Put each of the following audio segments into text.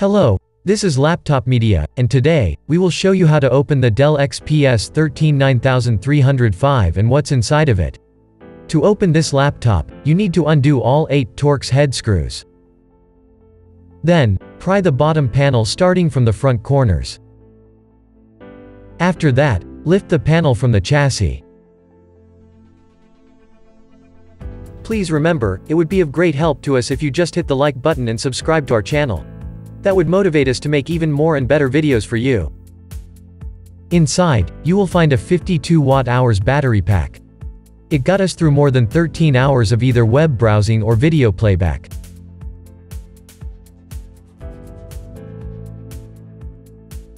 Hello, this is Laptop Media, and today, we will show you how to open the Dell XPS 13 9305 and what's inside of it. To open this laptop, you need to undo all 8 Torx head screws. Then, pry the bottom panel starting from the front corners. After that, lift the panel from the chassis. Please remember, it would be of great help to us if you just hit the like button and subscribe to our channel. That would motivate us to make even more and better videos for you. Inside, you will find a 52 watt-hours battery pack. It got us through more than 13 hours of either web browsing or video playback.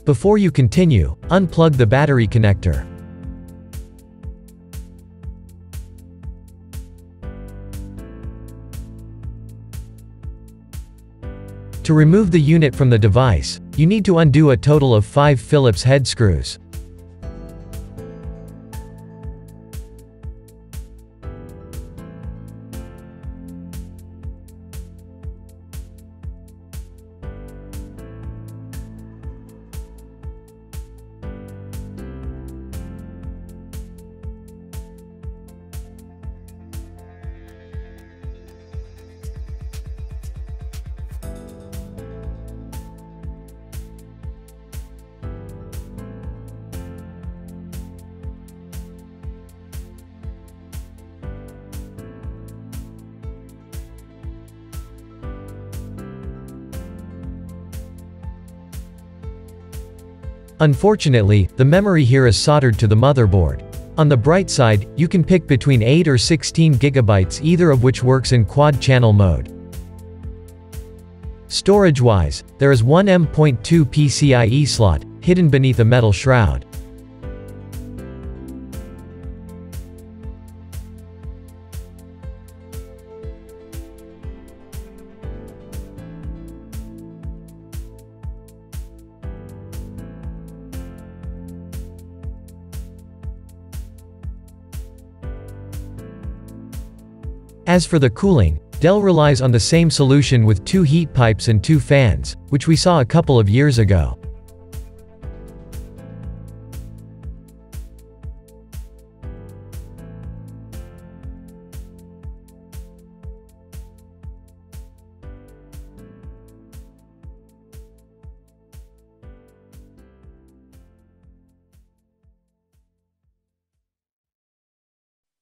Before you continue, unplug the battery connector. To remove the unit from the device, you need to undo a total of 5 Phillips head screws. Unfortunately, the memory here is soldered to the motherboard. On the bright side, you can pick between 8 or 16 gigabytes, either of which works in quad-channel mode. Storage-wise, there is one M.2 PCIe slot, hidden beneath a metal shroud. As for the cooling, Dell relies on the same solution with 2 heat pipes and 2 fans, which we saw a couple of years ago.